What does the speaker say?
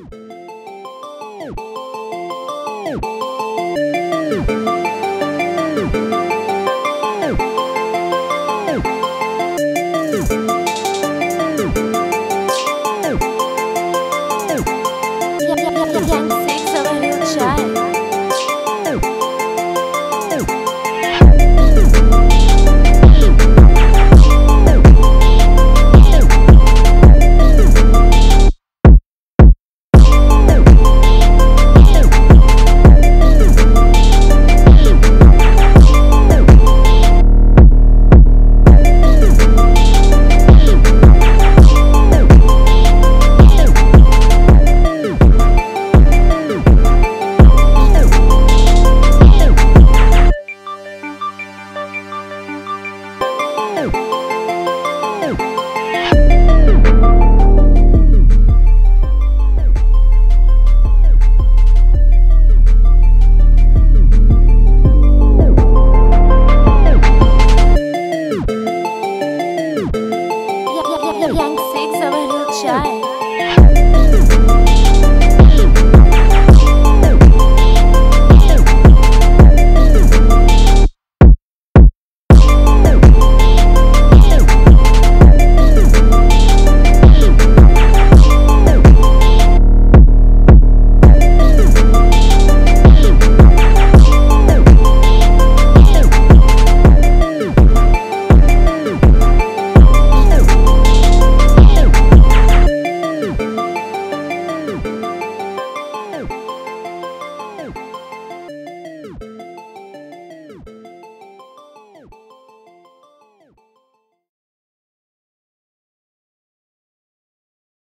Young six of a little child.